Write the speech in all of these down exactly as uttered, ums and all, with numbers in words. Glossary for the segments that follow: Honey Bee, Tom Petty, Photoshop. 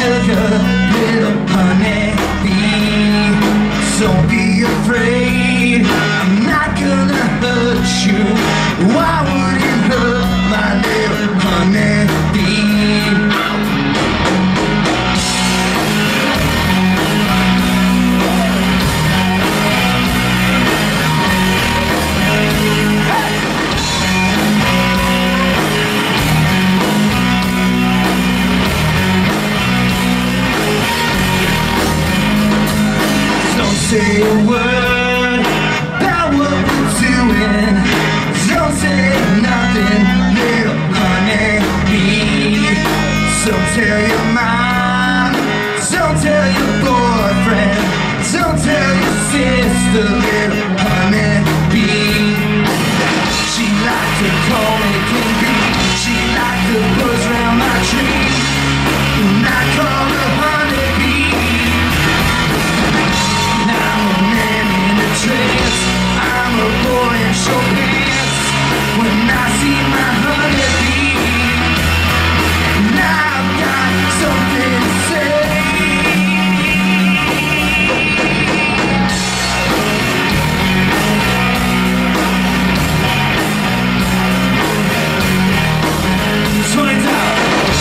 sugar, little honey bee. Don't be afraid, I'm not gonna hurt you. Why would you hurt my little honey bee? Say a word about what we're doing. Don't say nothing, little honey bee. So tell your mom, don't tell your boyfriend, don't tell your sister, little honey bee. She likes to call me kinky, she likes to buzz around my tree, and I call her honey bee. I'm a boy in short pants when I see my honeybee, and I've got something to say. Twenty dollars.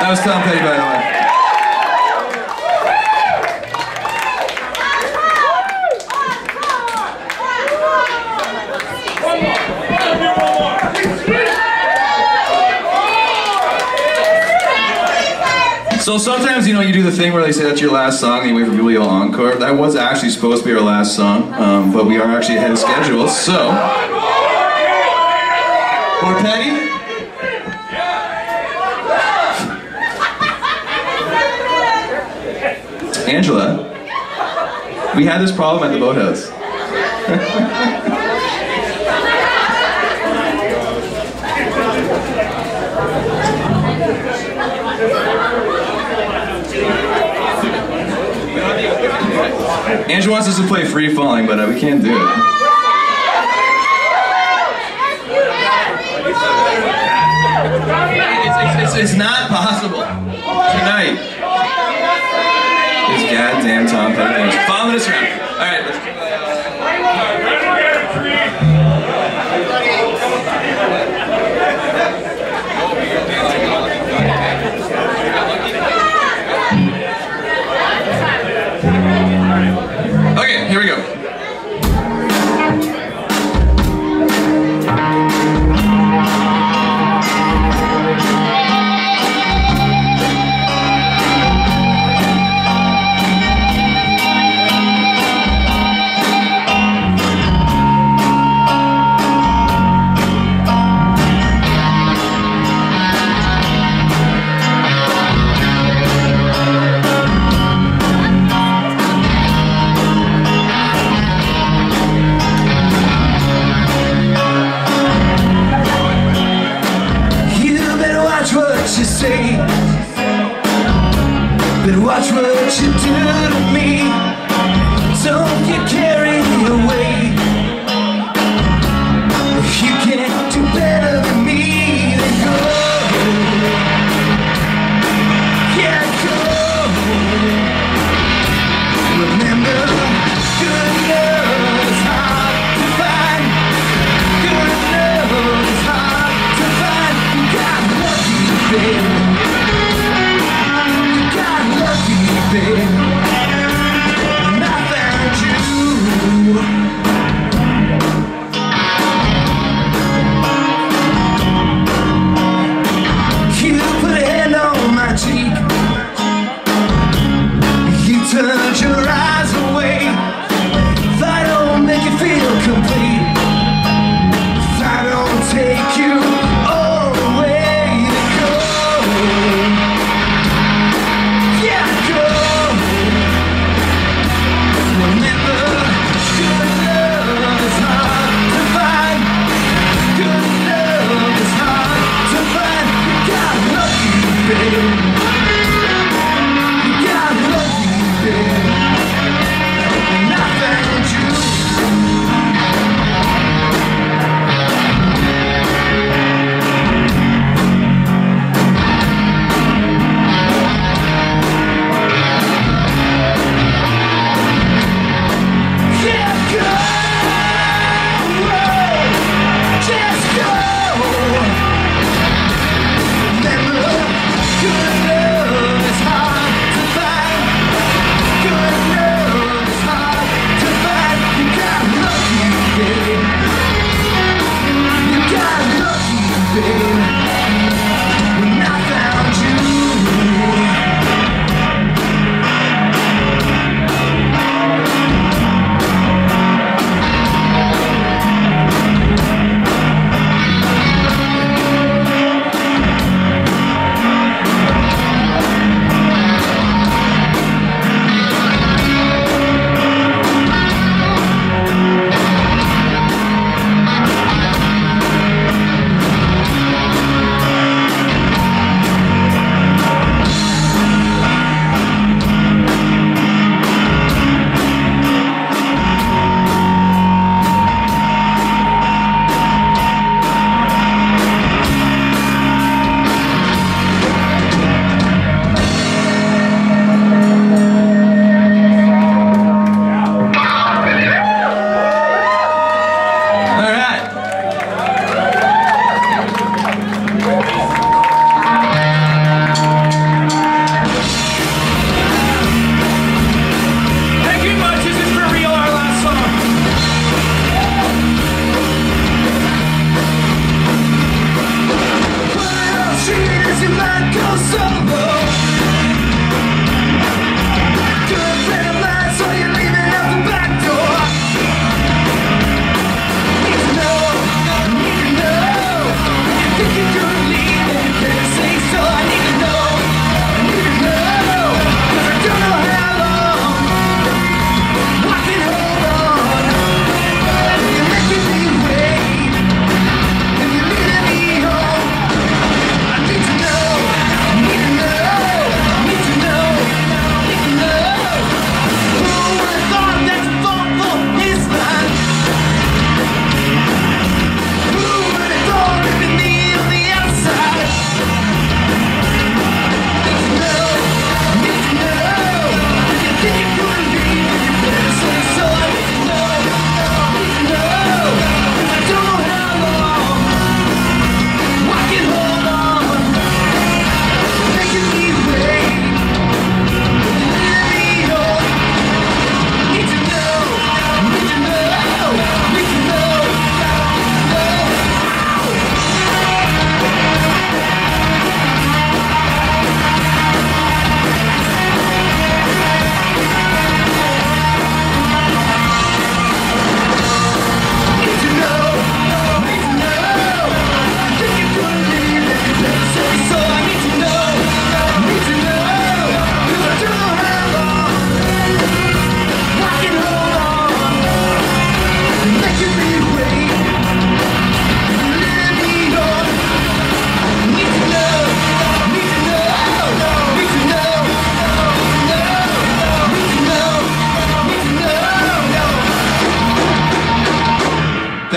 That was Tom Petty, by the way. So sometimes, you know, you do the thing where they say that's your last song and you wait for people to yell encore. That was actually supposed to be our last song, um, but we are actually ahead of schedule, so... Poor Petty? Angela, we had this problem at the boathouse. Angela wants us to play free falling, but uh, we can't do it. It's, it's, it's, it's not possible tonight. Goddamn Tom Petty. Following us around. Alright, let's keep it. watch what you do to me. Don't get carried away. If you can't do better than me, then go. Yeah, go. Remember, good love is hard to find. Good love is hard to find. God love you, baby. God love you, baby. And I found you.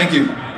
Thank you.